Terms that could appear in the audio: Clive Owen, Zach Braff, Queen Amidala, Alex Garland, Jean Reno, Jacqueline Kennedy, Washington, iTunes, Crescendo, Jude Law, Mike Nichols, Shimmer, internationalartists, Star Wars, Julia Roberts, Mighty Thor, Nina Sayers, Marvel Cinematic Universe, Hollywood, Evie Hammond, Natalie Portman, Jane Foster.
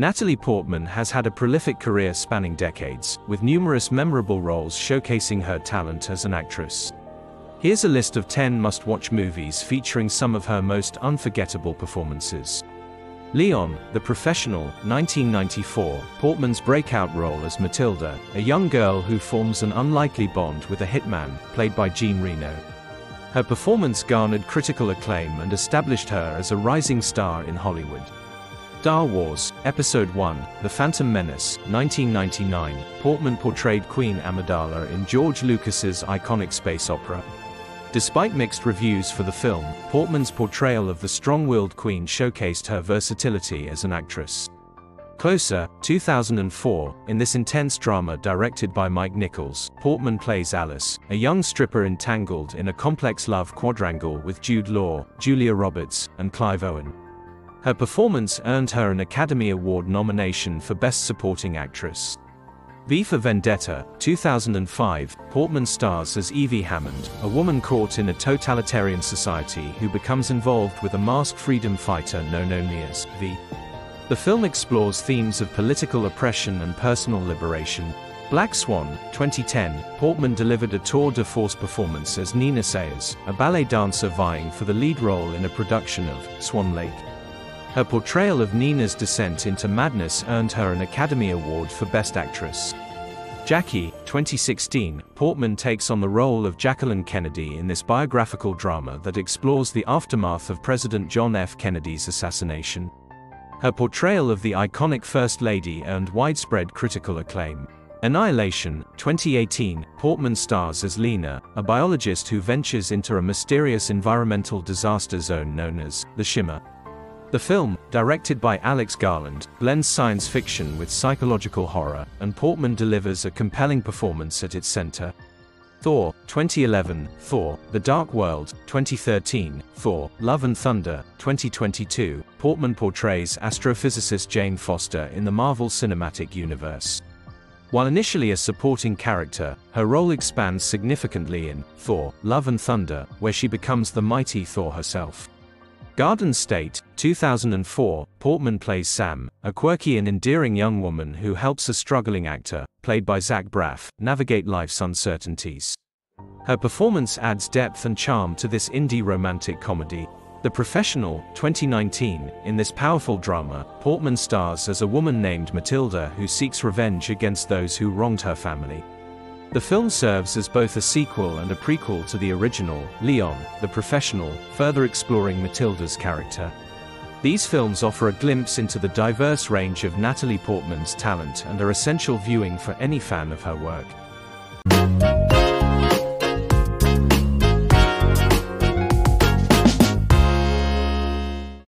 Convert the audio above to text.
Natalie Portman has had a prolific career spanning decades, with numerous memorable roles showcasing her talent as an actress. Here's a list of 10 must-watch movies featuring some of her most unforgettable performances. Leon, the Professional, 1994, Portman's breakout role as Matilda, a young girl who forms an unlikely bond with a hitman, played by Jean Reno. Her performance garnered critical acclaim and established her as a rising star in Hollywood. Star Wars, Episode 1, The Phantom Menace, 1999, Portman portrayed Queen Amidala in George Lucas's iconic space opera. Despite mixed reviews for the film, Portman's portrayal of the strong-willed queen showcased her versatility as an actress. Closer, 2004, in this intense drama directed by Mike Nichols, Portman plays Alice, a young stripper entangled in a complex love quadrangle with Jude Law, Julia Roberts, and Clive Owen. Her performance earned her an Academy Award nomination for Best Supporting Actress. V for Vendetta, 2005, Portman stars as Evie Hammond, a woman caught in a totalitarian society who becomes involved with a masked freedom fighter known only as V. The film explores themes of political oppression and personal liberation. Black Swan, 2010, Portman delivered a tour de force performance as Nina Sayers, a ballet dancer vying for the lead role in a production of Swan Lake. Her portrayal of Nina's descent into madness earned her an Academy Award for Best Actress. Jackie, 2016, Portman takes on the role of Jacqueline Kennedy in this biographical drama that explores the aftermath of President John F. Kennedy's assassination. Her portrayal of the iconic First Lady earned widespread critical acclaim. Annihilation, 2018, Portman stars as Lena, a biologist who ventures into a mysterious environmental disaster zone known as the Shimmer. The film, directed by Alex Garland, blends science fiction with psychological horror, and Portman delivers a compelling performance at its center. Thor, 2011, Thor, The Dark World, 2013, Thor, Love and Thunder, 2022, Portman portrays astrophysicist Jane Foster in the Marvel Cinematic Universe. While initially a supporting character, her role expands significantly in Thor, Love and Thunder, where she becomes the Mighty Thor herself. Garden State, 2004, Portman plays Sam, a quirky and endearing young woman who helps a struggling actor, played by Zach Braff, navigate life's uncertainties. Her performance adds depth and charm to this indie romantic comedy. The Professional, 2019, in this powerful drama, Portman stars as a woman named Matilda who seeks revenge against those who wronged her family. The film serves as both a sequel and a prequel to the original, Leon, the Professional, further exploring Matilda's character. These films offer a glimpse into the diverse range of Natalie Portman's talent and are essential viewing for any fan of her work.